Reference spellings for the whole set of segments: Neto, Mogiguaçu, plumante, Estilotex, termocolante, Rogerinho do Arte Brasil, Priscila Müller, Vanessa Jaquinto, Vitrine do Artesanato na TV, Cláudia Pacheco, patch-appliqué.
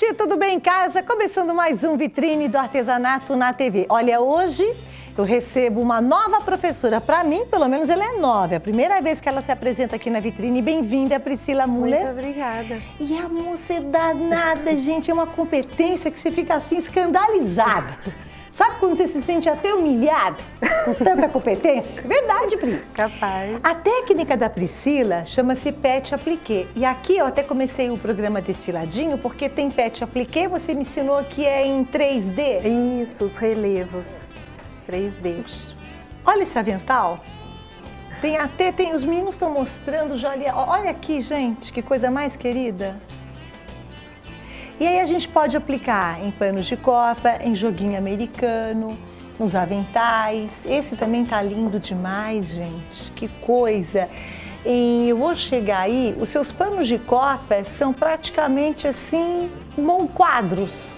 gente, tudo bem em casa? Começando mais um Vitrine do Artesanato na TV. Olha, hoje eu recebo uma nova professora. Para mim, pelo menos, ela é nova. É a primeira vez que ela se apresenta aqui na Vitrine. Bem-vinda, Priscila Müller. Muito obrigada. E a mocidade nada, gente, é uma competência que você fica assim escandalizada. Sabe quando você se sente até humilhada com tanta competência? Verdade, Pri. Capaz. A técnica da Priscila chama-se patch-appliqué. E aqui eu até comecei o programa desse ladinho, porque tem patch-appliqué, você me ensinou que é em 3D. Isso, os relevos. 3D. Olha esse avental. Tem até, tem, os meninos estão mostrando, já ali, olha aqui, gente, que coisa mais querida. E aí a gente pode aplicar em panos de copa, em joguinho americano, nos aventais. Esse também tá lindo demais, gente. Que coisa! E eu vou chegar aí, os seus panos de copa são praticamente assim, quadros.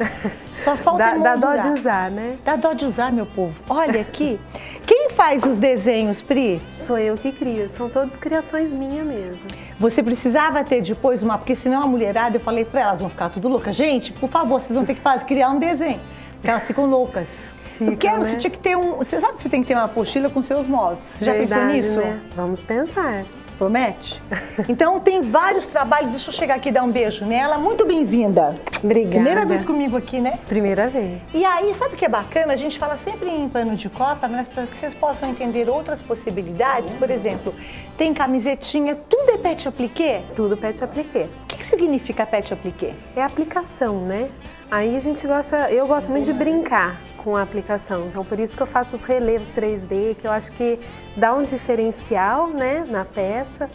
Só falta emoldurar. Dá dó de usar, né? Dá dó de usar, meu povo. Olha aqui. Quem faz os desenhos, Pri? Sou eu que crio. São todas criações minhas mesmo. Você precisava ter depois uma... Porque senão a mulherada, eu falei pra elas, vão ficar tudo louca. Gente, por favor, vocês vão ter que fazer, criar um desenho. Porque elas ficam loucas. Fica, eu quero, né? Você tinha que ter um... Você sabe que você tem que ter uma apostila com seus moldes. Você já pensou nisso? Né? Vamos pensar. Promete? Então tem vários trabalhos, deixa eu chegar aqui e dar um beijo nela. Muito bem-vinda. Obrigada. Primeira vez comigo aqui, né? Primeira vez. E aí, sabe o que é bacana? A gente fala sempre em pano de copa, mas para que vocês possam entender outras possibilidades, por exemplo, tem camisetinha, tudo é patch-appliqué? Tudo patch-appliqué. O que significa patch-appliqué? É aplicação, né? Aí a gente gosta, eu gosto muito de brincar com a aplicação, então por isso que eu faço os relevos 3D, que eu acho que dá um diferencial, né, na peça,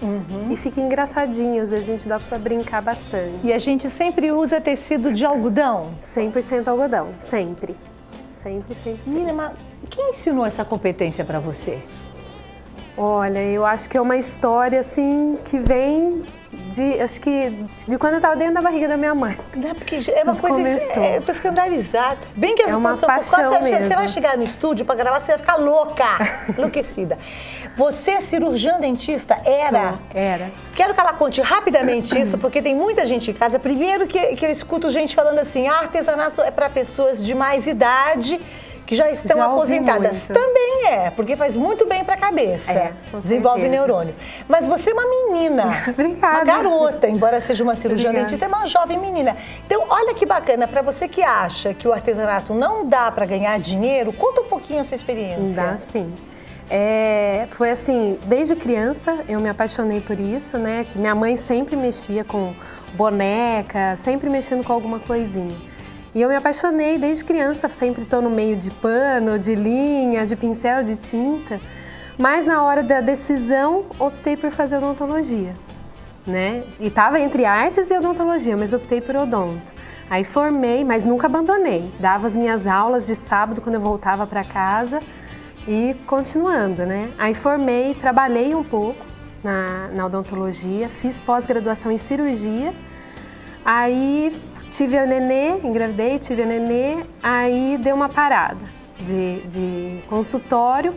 e fica engraçadinho, às vezes a gente dá pra brincar bastante. E a gente sempre usa tecido de algodão? 100% algodão, sempre. Sempre. Menina, mas quem ensinou essa competência pra você? Olha, eu acho que é uma história, assim, que vem de, acho que, de quando eu tava dentro da barriga da minha mãe. Não, porque é uma coisa, eu tô escandalizada. Bem que as pessoas paixão mesmo. Você vai chegar no estúdio pra gravar, você vai ficar louca, enlouquecida. Você, cirurgiã dentista, era? Sim, era. Quero que ela conte rapidamente isso, porque tem muita gente em casa. Primeiro que eu escuto gente falando assim, artesanato é pra pessoas de mais idade, que já estão aposentadas. Também é, porque faz muito bem para a cabeça. É, desenvolve neurônio. Mas você é uma menina. Obrigada. Uma garota, embora seja uma cirurgiã dentista, é uma jovem menina. Então, olha que bacana, para você que acha que o artesanato não dá para ganhar dinheiro, conta um pouquinho a sua experiência. Dá, sim. É, foi assim, desde criança eu me apaixonei por isso, né? Que minha mãe sempre mexia com boneca, sempre mexendo com alguma coisinha. E eu me apaixonei desde criança, sempre estou no meio de pano, de linha, de pincel, de tinta. Mas na hora da decisão, optei por fazer odontologia, né? E estava entre artes e odontologia, mas optei por odonto. Aí formei, mas nunca abandonei. Dava as minhas aulas de sábado quando eu voltava para casa e continuando, né? Aí formei, trabalhei um pouco na odontologia, fiz pós-graduação em cirurgia. Aí... tive a nenê, engravidei, tive a nenê, aí deu uma parada de consultório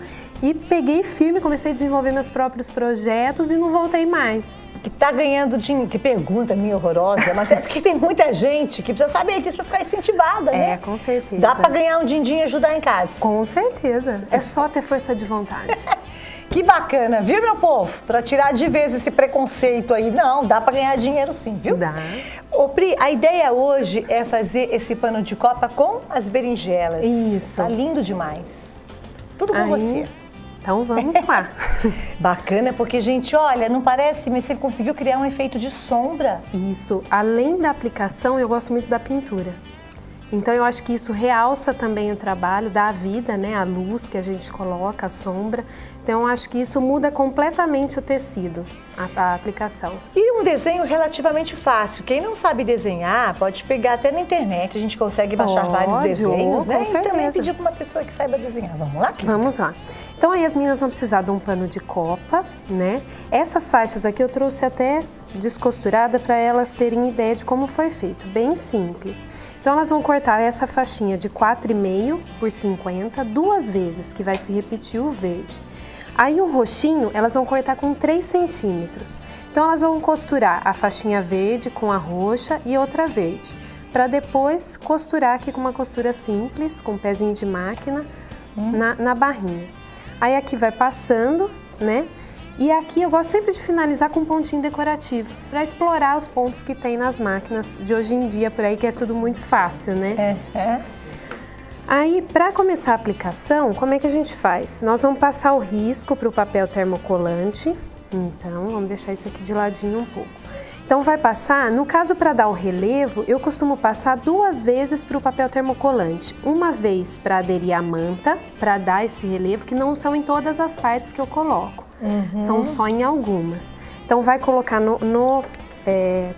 e peguei firme, comecei a desenvolver meus próprios projetos e não voltei mais. Que tá ganhando dinheiro, que pergunta minha horrorosa, mas é porque tem muita gente que precisa saber disso pra ficar incentivada, né? É, com certeza. Dá pra ganhar um din-din e ajudar em casa. Com certeza, é só ter força de vontade. Que bacana, viu, meu povo? Pra tirar de vez esse preconceito aí. Não, dá pra ganhar dinheiro sim, viu? Dá. Ô, Pri, a ideia hoje é fazer esse pano de copa com as berinjelas. Isso. Tá lindo demais. Tudo com você. Então vamos lá. Bacana, porque, gente, olha, não parece, mas você conseguiu criar um efeito de sombra. Isso. Além da aplicação, eu gosto muito da pintura. Então eu acho que isso realça também o trabalho, dá a vida, né? A luz que a gente coloca, a sombra. Então eu acho que isso muda completamente o tecido, a aplicação. E um desenho relativamente fácil. Quem não sabe desenhar pode pegar até na internet, a gente consegue baixar vários desenhos, né? E também pedir para uma pessoa que saiba desenhar. Vamos lá? Vamos lá. Então aí as meninas vão precisar de um pano de copa, né? Essas faixas aqui eu trouxe até descosturada para elas terem ideia de como foi feito, bem simples. Então elas vão cortar essa faixinha de 4,5 por 50 duas vezes, que vai se repetir o verde. Aí o roxinho elas vão cortar com 3 centímetros. Então elas vão costurar a faixinha verde com a roxa e outra verde. para depois costurar aqui com uma costura simples, com um pezinho de máquina, na barrinha. Aí aqui vai passando, né? E aqui eu gosto sempre de finalizar com um pontinho decorativo, para explorar os pontos que tem nas máquinas de hoje em dia, por aí que é tudo muito fácil, né? É. Aí, para começar a aplicação, como é que a gente faz? Nós vamos passar o risco para o papel termocolante, então vamos deixar isso aqui de ladinho um pouco. Então vai passar, no caso para dar o relevo, eu costumo passar duas vezes para o papel termocolante. Uma vez para aderir à manta, para dar esse relevo, que não são em todas as partes que eu coloco, são só em algumas. Então vai colocar no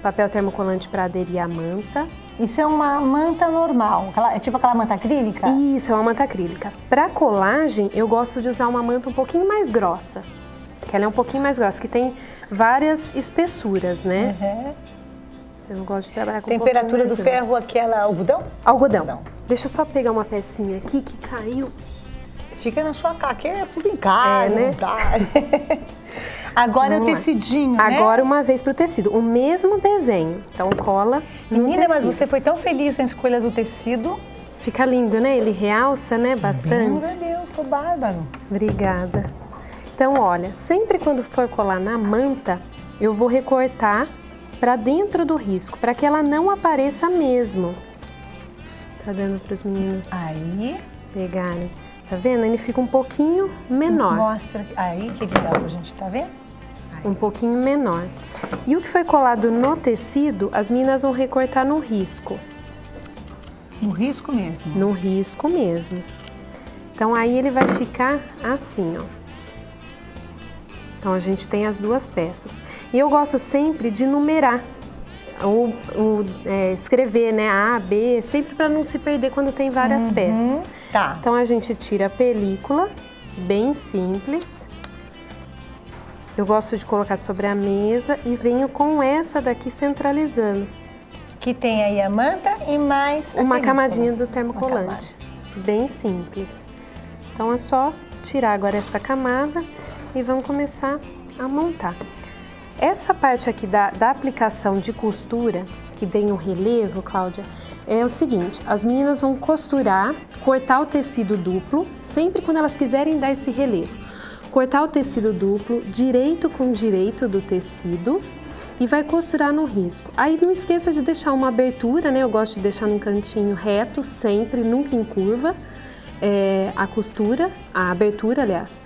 papel termocolante para aderir à manta. Isso é uma manta normal, tipo aquela manta acrílica? Isso, é uma manta acrílica. Para colagem, eu gosto de usar uma manta um pouquinho mais grossa. Que ela é um pouquinho mais grossa, que tem várias espessuras, né? Eu não gosto de trabalhar com temperatura do ferro, aquela algodão? Algodão. Deixa eu só pegar uma pecinha aqui que caiu. Fica na sua cara, que é tudo em casa, né? Agora o tecidinho, né? Agora uma vez pro tecido, o mesmo desenho. Então cola no tecido. Menina, mas você foi tão feliz na escolha do tecido. Fica lindo, né? Ele realça, né? Bastante. Meu Deus, ficou bárbaro. Obrigada. Então, olha, sempre quando for colar na manta, eu vou recortar para dentro do risco, para que ela não apareça mesmo. Tá dando para os meninos aí pegarem. Tá vendo? Ele fica um pouquinho menor. Mostra aí que legal, gente, tá vendo? Aí. Um pouquinho menor. E o que foi colado no tecido, as meninas vão recortar no risco. No risco mesmo? No risco mesmo. Então, aí ele vai ficar assim, ó. Então, a gente tem as duas peças. E eu gosto sempre de numerar, escrever, né, A, B, sempre para não se perder quando tem várias peças. Tá. Então, a gente tira a película, bem simples. Eu gosto de colocar sobre a mesa e venho com essa daqui centralizando. Que tem aí a manta e mais uma camadinha do termocolante. Bem simples. Então, é só tirar agora essa camada. E vamos começar a montar. Essa parte aqui da aplicação de costura, que tem o relevo, Cláudia, é o seguinte, as meninas vão costurar, cortar o tecido duplo, sempre quando elas quiserem dar esse relevo. Cortar o tecido duplo, direito com direito do tecido, e vai costurar no risco. Aí não esqueça de deixar uma abertura, né? Eu gosto de deixar num cantinho reto, sempre, nunca em curva, a abertura, aliás,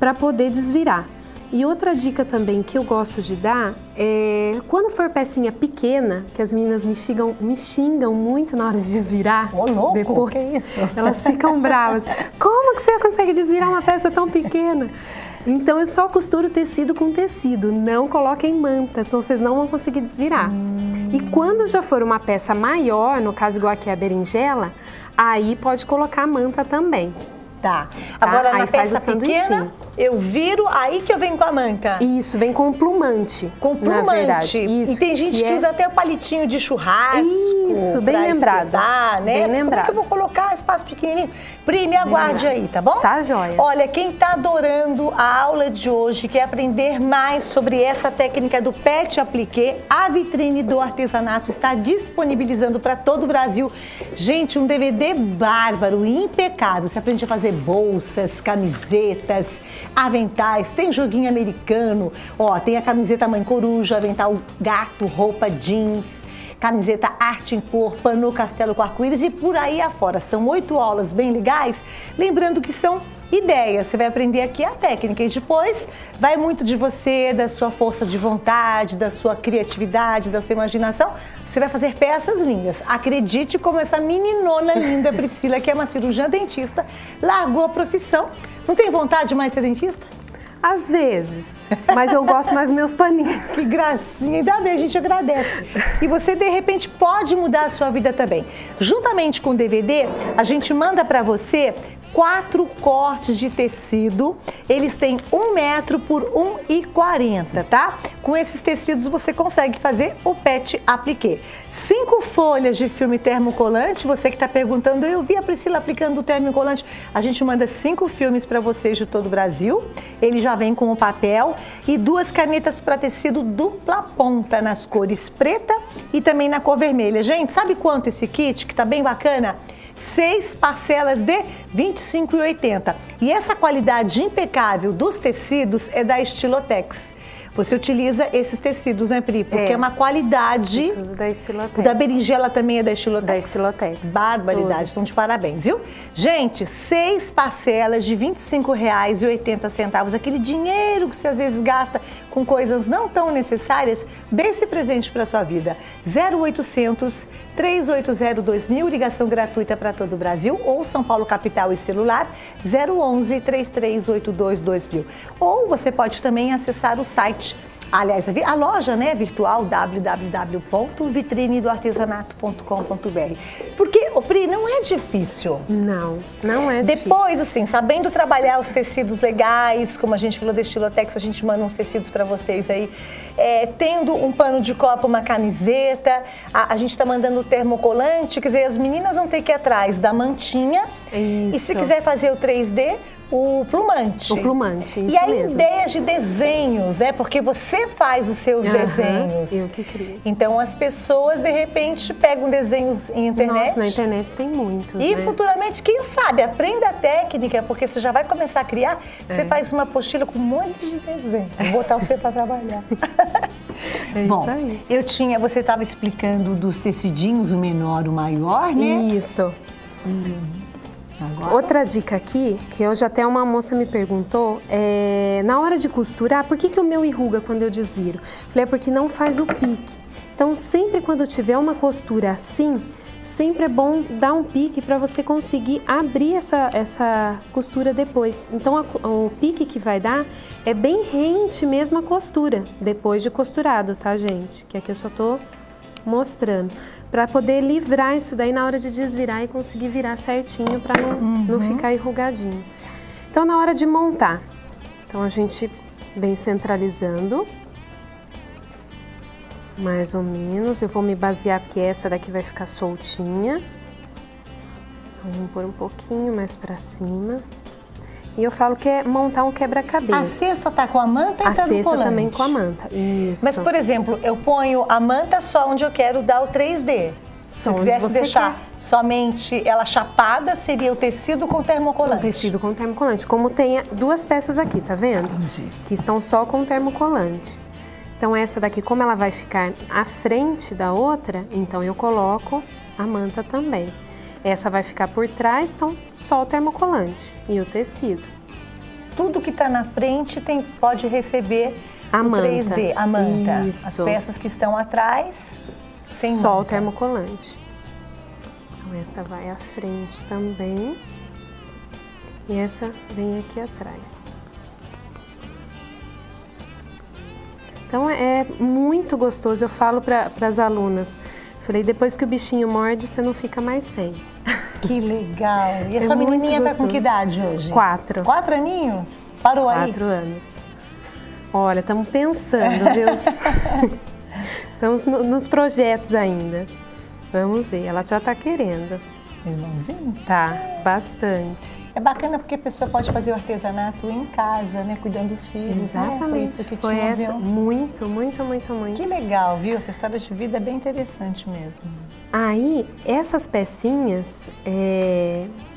para poder desvirar. E outra dica também que eu gosto de dar é quando for pecinha pequena, que as meninas me xingam muito na hora de desvirar. Ô, louco, depois, que é isso? Elas ficam bravas. Como que você consegue desvirar uma peça tão pequena? Então eu só costuro tecido com tecido, não coloquem manta, senão vocês não vão conseguir desvirar. E quando já for uma peça maior, no caso igual aqui a berinjela, aí pode colocar manta também. Tá. Agora na peça pequena, eu viro, aí que eu venho com a manta. Isso, vem com o plumante. Com o plumante. Na verdade. Isso, e tem gente que usa até o palitinho de churrasco. Isso, bem lembrado. Espetar, né? Bem lembrado. Como que eu vou colocar espaço pequenininho? Pri, me aguarde aí, tá bom? Tá, joia. Olha, quem tá adorando a aula de hoje, quer aprender mais sobre essa técnica do patch-appliqué, a Vitrine do Artesanato está disponibilizando para todo o Brasil. Gente, um DVD bárbaro, impecável. Você aprende a fazer bolsas, camisetas, aventais, tem joguinho americano, ó, tem a camiseta Mãe Coruja, avental gato, roupa jeans, camiseta arte em cor, pano castelo com arco-íris e por aí afora. São 8 aulas bem legais, lembrando que são ideias, você vai aprender aqui a técnica e depois vai muito de você, da sua força de vontade, da sua criatividade, da sua imaginação. Você vai fazer peças lindas. Acredite como essa meninona linda, Priscila, que é uma cirurgiã dentista, largou a profissão. Não tem vontade mais de ser dentista? Às vezes, mas eu gosto mais dos meus paninhos. Que gracinha, ainda bem, a gente agradece. E você, de repente, pode mudar a sua vida também. Juntamente com o DVD, a gente manda para você 4 cortes de tecido, eles têm 1 metro por 1,40, tá? Com esses tecidos você consegue fazer o patch-appliqué. 5 folhas de filme termocolante, você que está perguntando, eu vi a Priscila aplicando o termocolante. A gente manda 5 filmes para vocês de todo o Brasil, ele já vem com o papel e 2 canetas para tecido dupla ponta nas cores preta e também na cor vermelha. Gente, sabe quanto esse kit, que tá bem bacana? 6 parcelas de R$ 25,80. E essa qualidade impecável dos tecidos é da Estilotex. Você utiliza esses tecidos, né, Pri? Porque é uma qualidade... da Estilotex. O da berinjela também é da Estilotex. Da Estilotex. Barbaridade. Todos. Estão de parabéns, viu? Gente, 6 parcelas de R$ 25,80. Aquele dinheiro que você às vezes gasta com coisas não tão necessárias, dê esse presente para sua vida. 0800 380 2000, ligação gratuita para todo o Brasil, ou São Paulo capital e celular, 011 3382 2000. Ou você pode também acessar o site, aliás, a loja, né, virtual, www.vitrinedoartesanato.com.br. Porque, Pri, não é difícil. Não é difícil. Depois, assim, sabendo trabalhar os tecidos legais, como a gente falou da Estilotex, a gente manda uns tecidos para vocês aí. Tendo um pano de copa, uma camiseta, a gente tá mandando o termocolante, quer dizer, as meninas vão ter que ir atrás da mantinha. Isso. E se quiser fazer o 3D, o plumante. O plumante, isso. E aí, mesmo. Ideias de desenhos, né? Porque você faz os seus desenhos. Eu que crio. Então, as pessoas, de repente, pegam desenhos em internet. Nossa, na internet tem muitos, e, né? Futuramente, quem sabe, aprenda a técnica, porque você já vai começar a criar. Você faz uma apostila com um monte de desenho. Vou botar o seu para trabalhar. Bom, você estava explicando dos tecidinhos, o menor, o maior, né? Isso. Agora. Outra dica aqui, que hoje até uma moça me perguntou, na hora de costurar, por que o meu enruga quando eu desviro? Falei, é porque não faz o pique. Então, sempre quando tiver uma costura assim, sempre é bom dar um pique para você conseguir abrir essa costura depois. Então, o pique que vai dar é bem rente mesmo a costura, depois de costurado, tá, gente? Que aqui eu só tô mostrando, para poder livrar isso daí na hora de desvirar e conseguir virar certinho para não ficar enrugadinho. Então, na hora de montar, então a gente vem centralizando, mais ou menos. Eu vou me basear porque essa daqui vai ficar soltinha. Vamos pôr um pouquinho mais para cima. E eu falo que é montar um quebra-cabeça. A cesta tá com a manta e a cesta também com a manta, isso. Mas, por exemplo, eu ponho a manta só onde eu quero dar o 3D. Se eu quisesse deixar somente ela chapada, seria o tecido com termocolante. O tecido com termocolante, como tem 2 peças aqui, tá vendo? Entendi. Que estão só com termocolante. Então, essa daqui, como ela vai ficar à frente da outra, então eu coloco a manta também. Essa vai ficar por trás, então só o termocolante e o tecido. Tudo que está na frente pode receber a manta. 3D, a manta. Isso. As peças que estão atrás, sem só manta. O termocolante. Então essa vai à frente também e essa vem aqui atrás. Então é muito gostoso, eu falo para as alunas. Falei, depois que o bichinho morde, você não fica mais sem. Que legal! E a sua menininha tá com que idade hoje? 4. 4 aninhos? Parou aí? 4 anos. Olha, estamos pensando, viu? Estamos nos projetos ainda. Vamos ver, ela já tá querendo. Irmãozinho? Tá, bastante. É bacana porque a pessoa pode fazer o artesanato em casa, né? Cuidando dos filhos. Exatamente. Né? Foi isso que te moveu. Muito. Que legal, viu? Essa história de vida é bem interessante mesmo. Aí, essas pecinhas,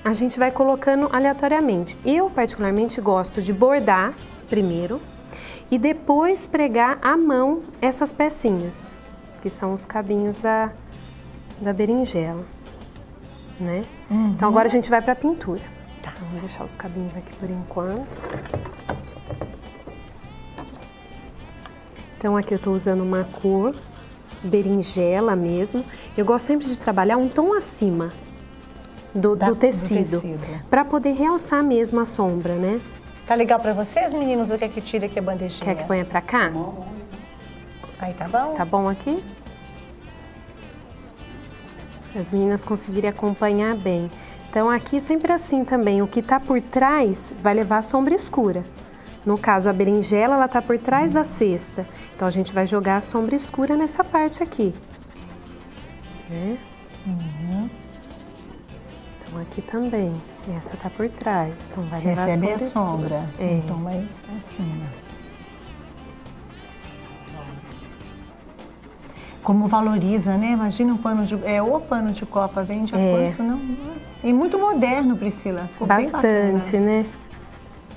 a gente vai colocando aleatoriamente. Eu, particularmente, gosto de bordar primeiro e depois pregar à mão essas pecinhas, que são os cabinhos da berinjela. Né? Então agora a gente vai para a pintura. Tá. Vamos deixar os cabinhos aqui por enquanto. Então aqui eu estou usando uma cor berinjela mesmo. Eu gosto sempre de trabalhar um tom acima do tecido, para poder realçar mesmo a sombra, né? Tá legal para vocês, meninos? O que é que tira aqui a bandejinha? Quer que ponha para cá? Aí tá bom? Tá bom aqui? As meninas conseguirem acompanhar bem. Então aqui sempre assim também, o que está por trás vai levar a sombra escura. No caso a berinjela, ela está por trás da cesta, então a gente vai jogar a sombra escura nessa parte aqui. Né? Uhum. Então aqui também, essa está por trás, então vai levar recebe a sombra. É. Então vai assim, né? Como valoriza, né? Imagina um pano de... É, o pano de copa vende a quanto, não? Nossa. E muito moderno, Priscila. Ficou bastante, bem né?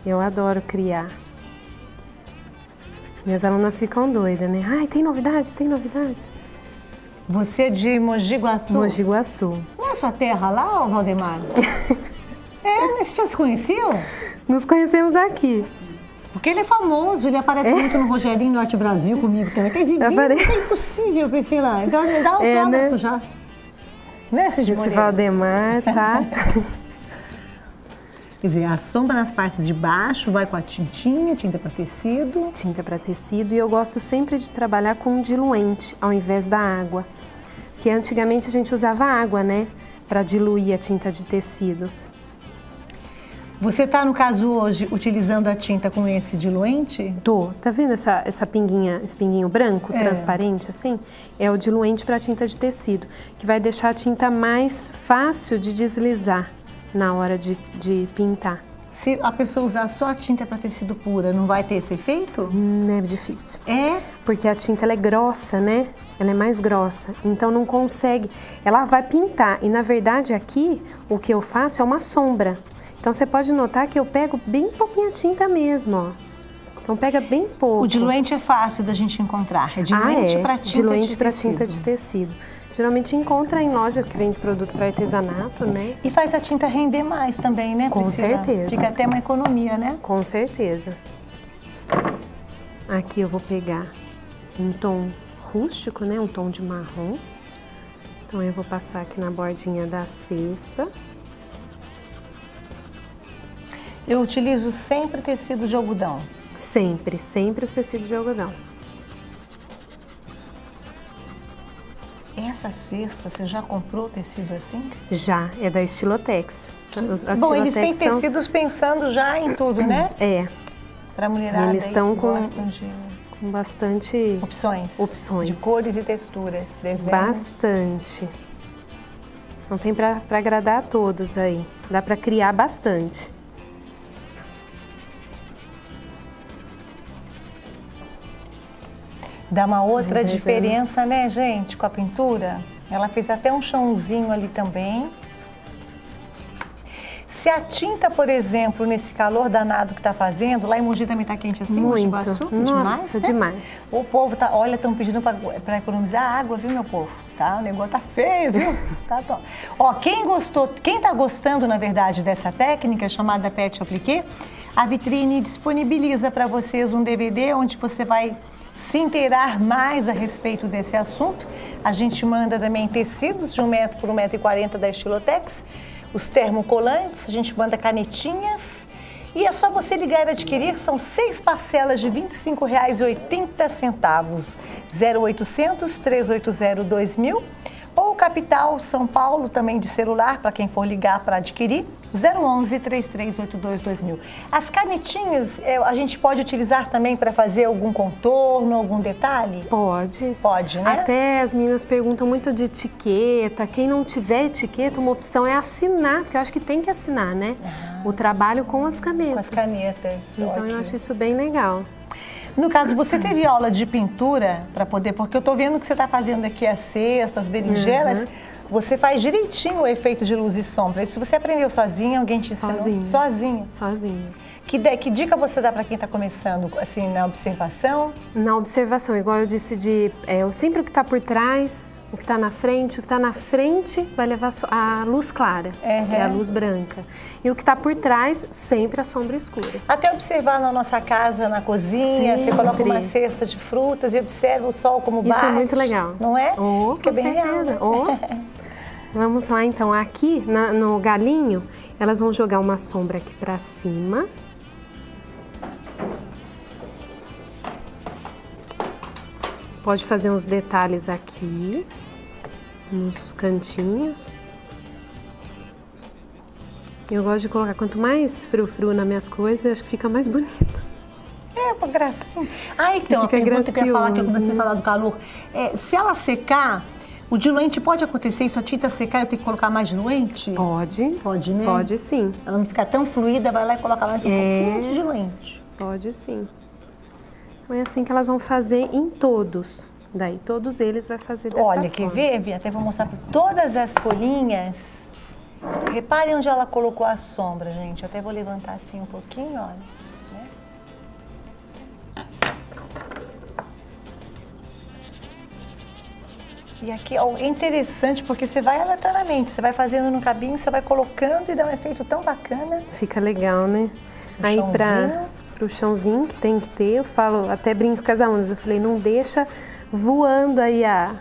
Eu adoro criar. Minhas alunas ficam doidas, né? Ai, tem novidade, tem novidade. Você é de Mogiguaçu? Mogiguaçu. Não é sua terra lá, Valdemar? É, você já se conheceu? Nos conhecemos aqui. Porque ele é famoso, ele aparece muito no Rogerinho do Arte Brasil comigo também. Tem exibido, é impossível, Priscila. Então ele dá autógrafo né? Já. Né, esse Valdemar, tá? Quer dizer, a sombra nas partes de baixo vai com a tintinha, tinta para tecido. Tinta para tecido, e eu gosto sempre de trabalhar com um diluente ao invés da água. Porque antigamente a gente usava água, né? Para diluir a tinta de tecido. Você está, no caso, hoje, utilizando a tinta com esse diluente? Tô. Tá vendo essa pinguinha, esse pinguinho branco, transparente, assim? É o diluente para tinta de tecido, que vai deixar a tinta mais fácil de deslizar na hora de pintar. Se a pessoa usar só a tinta para tecido pura, não vai ter esse efeito? É difícil. É? Porque a tinta, ela é grossa, né? Ela é mais grossa, então não consegue. Ela vai pintar e, na verdade, aqui, o que eu faço é uma sombra. Então você pode notar que eu pego bem pouquinha tinta mesmo, ó. Então pega bem pouco. O diluente é fácil da gente encontrar, é diluente para tinta de tecido. Diluente para tinta de tecido. Geralmente encontra em loja que vende produto para artesanato, né? E faz a tinta render mais também, né, Priscila? Com certeza. Fica até uma economia, né? Com certeza. Aqui eu vou pegar um tom rústico, né, um tom de marrom. Então eu vou passar aqui na bordinha da cesta. Eu utilizo sempre tecido de algodão. Sempre, sempre os tecidos de algodão. Essa cesta, você já comprou tecido assim? Já, é da Estilotex. Bom, eles têm tecidos pensando já em tudo, né? É. Para mulherada, eles estão com bastante opções de cores e texturas, desenhos. Bastante. Não tem para agradar a todos aí. Dá para criar bastante. Dá uma outra diferença, né, gente, com a pintura? Ela fez até um chãozinho ali também. Se a tinta, por exemplo, nesse calor danado que tá fazendo, lá em Mogi também tá quente assim, muito. Nossa, demais, né? Demais. O povo tá, olha, estão pedindo para economizar água, viu, meu povo? Tá, o negócio tá feio, viu? Tá top. Ó, quem tá gostando, na verdade, dessa técnica chamada patch-appliqué, a Vitrine disponibiliza para vocês um DVD onde você vai se inteirar mais a respeito desse assunto. A gente manda também tecidos de 1 metro por 1,40 m da Estilotex, os termocolantes, a gente manda canetinhas e é só você ligar e adquirir. São 6 parcelas de R$ 25,80, 0800 380 2000 ou capital São Paulo também de celular, para quem for ligar para adquirir, 011-3382-2000. As canetinhas a gente pode utilizar também para fazer algum contorno, algum detalhe? Pode. Pode, né? Até as meninas perguntam muito de etiqueta. Quem não tiver etiqueta, uma opção é assinar, porque eu acho que tem que assinar, né? Ah, o trabalho com as canetas. Com as canetas. Então ótimo. Eu acho isso bem legal. No caso, você teve aula de pintura para poder... Porque eu tô vendo que você tá fazendo aqui as cestas, as berinjelas... Uhum. Você faz direitinho o efeito de luz e sombra. Isso você aprendeu sozinha, alguém te ensinou? Sozinha. Sozinha. Que dica você dá para quem está começando, assim, na observação? Na observação, igual eu disse, sempre o que está por trás, o que está na frente. O que está na frente vai levar a luz clara, que é a luz branca. E o que está por trás, sempre a sombra escura. Até observar na nossa casa, na cozinha, sempre. Você coloca uma cesta de frutas e observa o sol como bate. Isso é muito legal. Não é? Oh, com certeza. Vamos lá, então. Aqui, no galinho, elas vão jogar uma sombra aqui pra cima. Pode fazer uns detalhes aqui, nos cantinhos. Eu gosto de colocar, quanto mais frufru nas minhas coisas, acho que fica mais bonita. É, uma gracinha. Ah, então, a pergunta que eu ia falar, que eu comecei a falar do calor. É, se ela secar, o diluente pode acontecer? Se a tinta secar, eu tenho que colocar mais diluente? Pode. Pode, né? Pode, sim. Ela não fica tão fluida, vai lá e coloca mais um pouquinho de diluente. Pode, sim. É assim que elas vão fazer em todos. Daí, todos eles vai fazer dessa forma. Olha, quer ver? Até vou mostrar para todas as folhinhas. Reparem onde ela colocou a sombra, gente. Até vou levantar assim um pouquinho, olha. E aqui é interessante porque você vai aleatoriamente, você vai fazendo no cabinho, você vai colocando e dá um efeito tão bacana. Fica legal, né? Aí para o chãozinho que tem que ter, eu falo, até brinco com as alunas, eu falei, não deixa voando aí a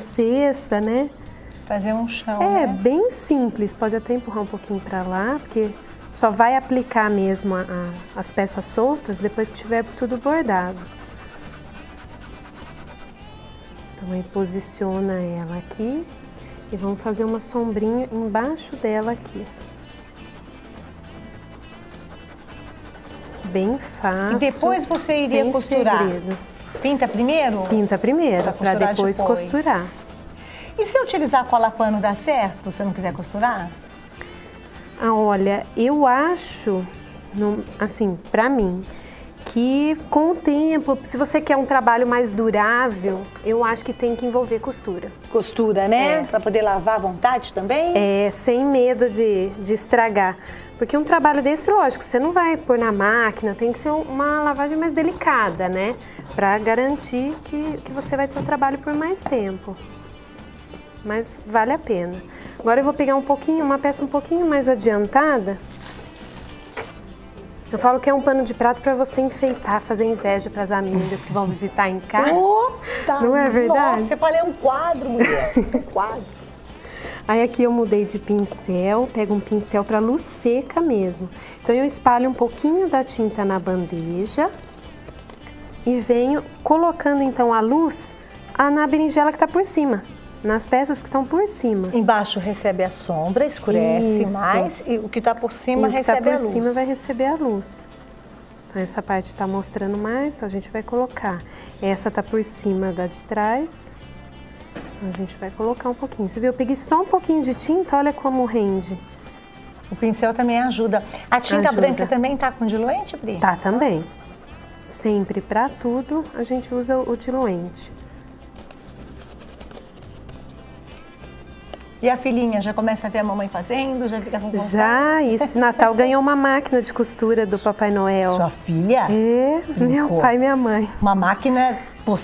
cesta, né? Fazer um chão, é, né? Bem simples, pode até empurrar um pouquinho para lá, porque só vai aplicar mesmo as peças soltas depois que tiver tudo bordado. Aí posiciona ela aqui e vamos fazer uma sombrinha embaixo dela aqui. Bem fácil. E depois você iria costurar? Segredo. Pinta primeiro? Pinta primeiro, para depois costurar. E se eu utilizar cola pano dá certo? Se eu não quiser costurar? Ah, olha, eu acho, assim, pra mim, que com o tempo, se você quer um trabalho mais durável, eu acho que tem que envolver costura. Costura, né? É. Para poder lavar à vontade também? É, sem medo de estragar. Porque um trabalho desse, lógico, você não vai pôr na máquina, tem que ser uma lavagem mais delicada, né? Para garantir que você vai ter o trabalho por mais tempo. Mas vale a pena. Agora eu vou pegar um pouquinho, uma peça um pouquinho mais adiantada. Eu falo que é um pano de prato para você enfeitar, fazer inveja para as amigas que vão visitar em casa. Opa, não é verdade? Nossa, eu falei, é um quadro, mulher. É um quadro. Aí aqui eu mudei de pincel, pego um pincel para luz seca mesmo. Então eu espalho um pouquinho da tinta na bandeja e venho colocando então a luz na berinjela que está por cima. Nas peças que estão por cima. Embaixo recebe a sombra, escurece mais, e o que está por cima recebe a luz. O que está por cima vai receber a luz. Então essa parte está mostrando mais, então a gente vai colocar. Essa está por cima da de trás, então a gente vai colocar um pouquinho. Você viu? Eu peguei só um pouquinho de tinta, olha como rende. O pincel também ajuda. A tinta branca também está com diluente, Pri? Tá também. Sempre, para tudo, a gente usa o diluente. E a filhinha já começa a ver a mamãe fazendo, já fica com vontade? Já, esse Natal ganhou uma máquina de costura do Papai Noel. Sua filha? É, meu pai e minha mãe. Uma máquina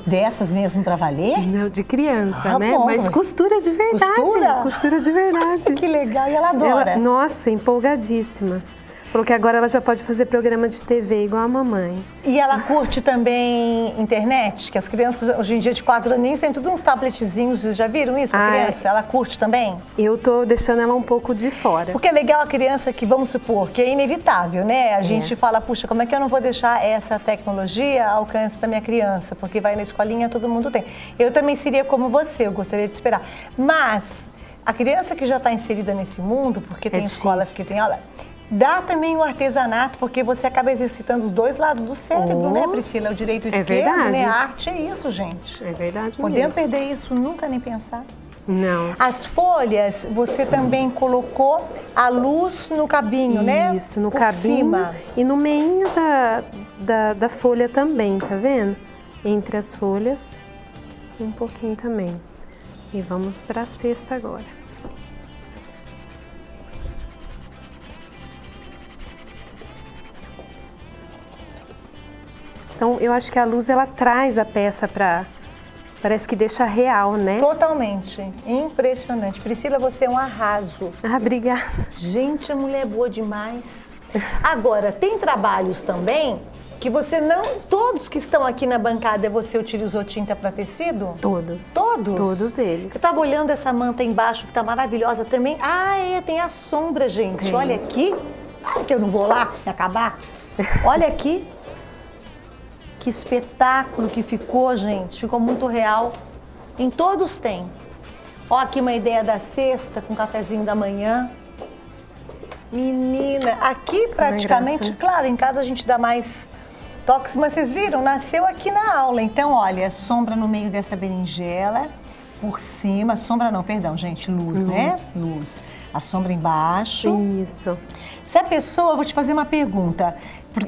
dessas mesmo pra valer? Não, de criança, né? Bom. Mas costura de verdade. Costura? Costura de verdade. Que legal, e ela adora. Ela, nossa, empolgadíssima. Porque agora ela já pode fazer programa de TV igual a mamãe. E ela curte também internet? Que as crianças, hoje em dia, de 4 aninhos, tem tudo uns tabletzinhos. Vocês já viram isso pra criança? Ela curte também? Eu tô deixando ela um pouco de fora. Porque é legal a criança que, vamos supor, que é inevitável, né? A gente fala, puxa, como é que eu não vou deixar essa tecnologia ao alcance da minha criança? Porque vai na escolinha, todo mundo tem. Eu também seria como você, eu gostaria de esperar. Mas a criança que já está inserida nesse mundo, porque tem escolas que tem aula... Dá também o artesanato, porque você acaba exercitando os dois lados do cérebro, né, Priscila? O direito e o esquerdo, né? A arte é isso, gente. É verdade mesmo. Podemos perder isso, nunca nem pensar. Não. As folhas, você também colocou a luz no cabinho, né? Isso, no cabinho e no meio da folha também, tá vendo? Entre as folhas, um pouquinho também. E vamos para a cesta agora. Então, eu acho que a luz, ela traz a peça para... Parece que deixa real, né? Totalmente. Impressionante. Priscila, você é um arraso. Ah, obrigada. Gente, a mulher é boa demais. Agora, tem trabalhos também que você não... Todos que estão aqui na bancada, você utilizou tinta para tecido? Todos. Todos? Todos eles. Eu estava olhando essa manta embaixo, que está maravilhosa também. Ah, é, tem a sombra, gente. Tem. Olha aqui. Ai, que eu não vou lá me acabar. Olha aqui. Que espetáculo que ficou, gente. Ficou muito real. Em todos tem. Ó, aqui uma ideia da cesta com o cafezinho da manhã. Menina, aqui praticamente, claro, em casa a gente dá mais toques, mas vocês viram, nasceu aqui na aula. Então, olha, sombra no meio dessa berinjela, por cima, sombra não, perdão, gente, luz, né? Luz. A sombra embaixo. Isso. Se a pessoa, eu vou te fazer uma pergunta,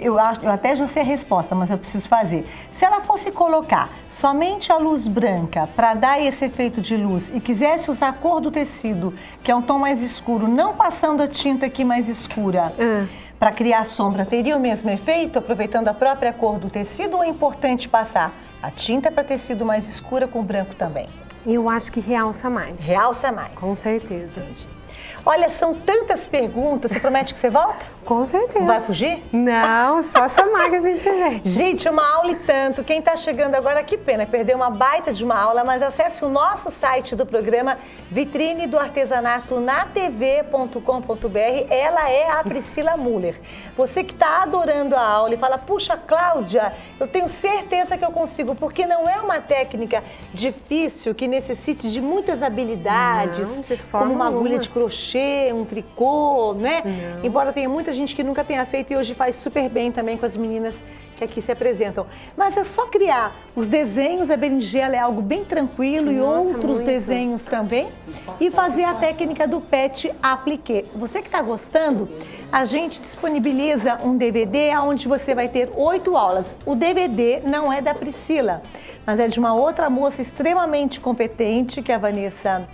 eu até já sei a resposta, mas eu preciso fazer. Se ela fosse colocar somente a luz branca para dar esse efeito de luz e quisesse usar a cor do tecido, que é um tom mais escuro, não passando a tinta aqui mais escura, para criar sombra, teria o mesmo efeito, aproveitando a própria cor do tecido, ou é importante passar a tinta para tecido mais escura com branco também? Eu acho que realça mais. Realça mais. Com certeza. Entendi. Olha, são tantas perguntas. Você promete que você volta? Com certeza. Vai fugir? Não, só chamar que a gente vem. Gente, uma aula e tanto. Quem está chegando agora, que pena, perdeu uma baita de uma aula, mas acesse o nosso site do programa Vitrine do Artesanato na TV.com.br. Ela é a Priscila Müller. Você que está adorando a aula e fala, puxa, Cláudia, eu tenho certeza que eu consigo, porque não é uma técnica difícil que necessite de muitas habilidades, não, de forma como uma agulha de crochê, um tricô, né? Não. Embora tenha muita gente que nunca tenha feito e hoje faz super bem também com as meninas que aqui se apresentam. Mas é só criar os desenhos, a berinjela é algo bem tranquilo. Nossa, e outros muito. Desenhos também. E fazer a técnica do patch-appliqué. Você que está gostando, a gente disponibiliza um DVD onde você vai ter 8 aulas. O DVD não é da Priscila, mas é de uma outra moça extremamente competente, que é a Vanessa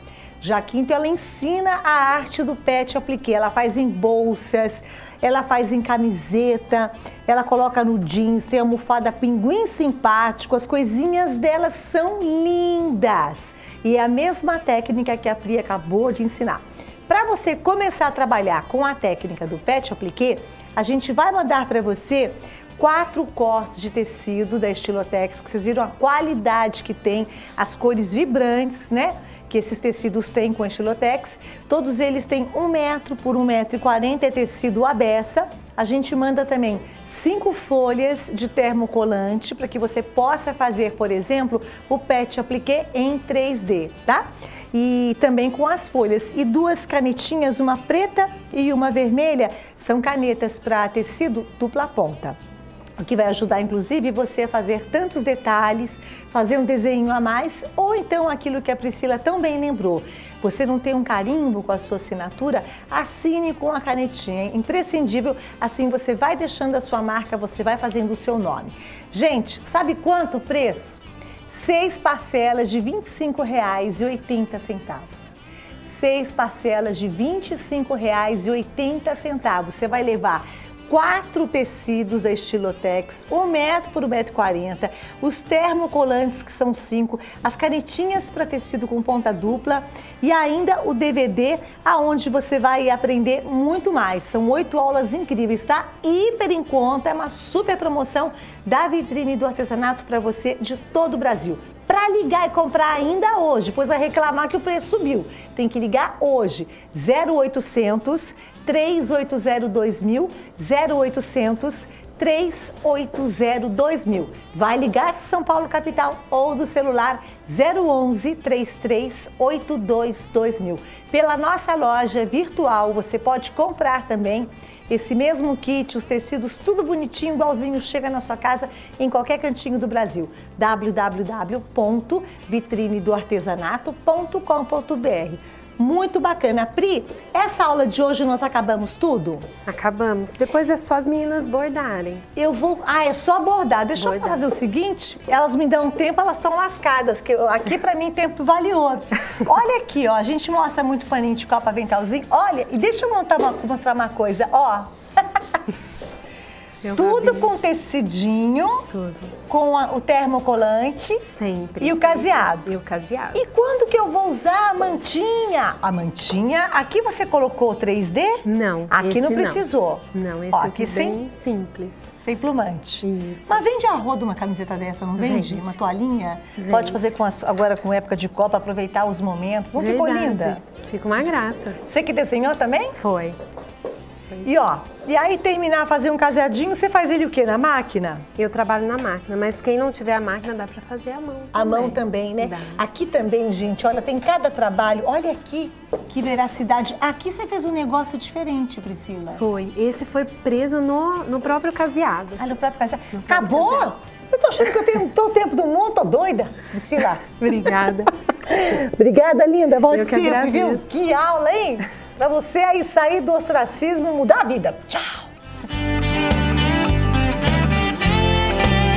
Jaquinto. Ela ensina a arte do patch-appliqué. Ela faz em bolsas, ela faz em camiseta, ela coloca no jeans, tem a almofada pinguim simpático. As coisinhas dela são lindas. E é a mesma técnica que a Pri acabou de ensinar. Para você começar a trabalhar com a técnica do patch-appliqué, a gente vai mandar para você 4 cortes de tecido da Estilotex, que vocês viram a qualidade que tem, as cores vibrantes, né? Que esses tecidos têm com a Estilotex. Todos eles têm 1 metro por 1,40 m, é tecido à beça. A gente manda também 5 folhas de termocolante para que você possa fazer, por exemplo, o patch-appliqué em 3D, tá? E também com as folhas. E 2 canetinhas, uma preta e uma vermelha, são canetas para tecido dupla ponta. O que vai ajudar, inclusive, você a fazer tantos detalhes, fazer um desenho a mais, ou então aquilo que a Priscila tão bem lembrou. Você não tem um carimbo com a sua assinatura? Assine com a canetinha, é imprescindível. Assim você vai deixando a sua marca, você vai fazendo o seu nome. Gente, sabe quanto o preço? 6 parcelas de R$ 25,80. 6 parcelas de R$ 25,80. Você vai levar 4 tecidos da Estilotex, 1 metro por 1,40 m, os termocolantes, que são 5, as canetinhas para tecido com ponta dupla e ainda o DVD, aonde você vai aprender muito mais. São 8 aulas incríveis, tá? Hiper em conta, é uma super promoção da Vitrine do Artesanato para você de todo o Brasil. Para ligar e comprar ainda hoje, pois vai reclamar que o preço subiu. Tem que ligar hoje, 0800 380 2000, 0800 380 2000. Vai ligar de São Paulo capital ou do celular 011 3382 2000. Pela nossa loja virtual você pode comprar também esse mesmo kit, os tecidos, tudo bonitinho, igualzinho, chega na sua casa, em qualquer cantinho do Brasil. www.vitrinedoartesanato.com.br. Muito bacana. Pri, essa aula de hoje nós acabamos tudo? Acabamos. Depois é só as meninas bordarem. Eu vou... Ah, é só bordar. Deixa eu fazer o seguinte, elas me dão tempo, elas estão lascadas, que aqui pra mim tempo vale ouro. Olha aqui, ó, a gente mostra muito paninho de copa, ventalzinho. Olha, e deixa eu mostrar uma coisa, ó. Tudo com tecidinho, tudo. Com o termocolante sempre, e o caseado. E o caseado. E quando que eu vou usar a mantinha? A mantinha, aqui você colocou 3D? Não. Aqui não precisou. Não, esse ó, aqui bem sem, simples. Sem plumante. Isso. Mas vende a roda uma camiseta dessa, não vende? Uma toalhinha? Vende. Pode fazer com agora com época de Copa, aproveitar os momentos. Não ficou linda? Fica uma graça. Você que desenhou também? Foi. E ó, e aí terminar, fazer um caseadinho, você faz ele o quê? Na máquina? Eu trabalho na máquina, mas quem não tiver a máquina dá pra fazer à mão. A mão também, né? Dá. Aqui também, gente, olha, tem cada trabalho. Olha aqui, que veracidade. Aqui você fez um negócio diferente, Priscila. Foi. Esse foi preso no próprio caseado. Ah, no próprio caseado. No próprio acabou? Caseado. Eu tô achando que eu tenho todo o tempo do mundo, tô doida, Priscila. Obrigada. Obrigada, linda. Volte sempre, viu? Que aula, hein? Pra você aí sair do ostracismo e mudar a vida. Tchau!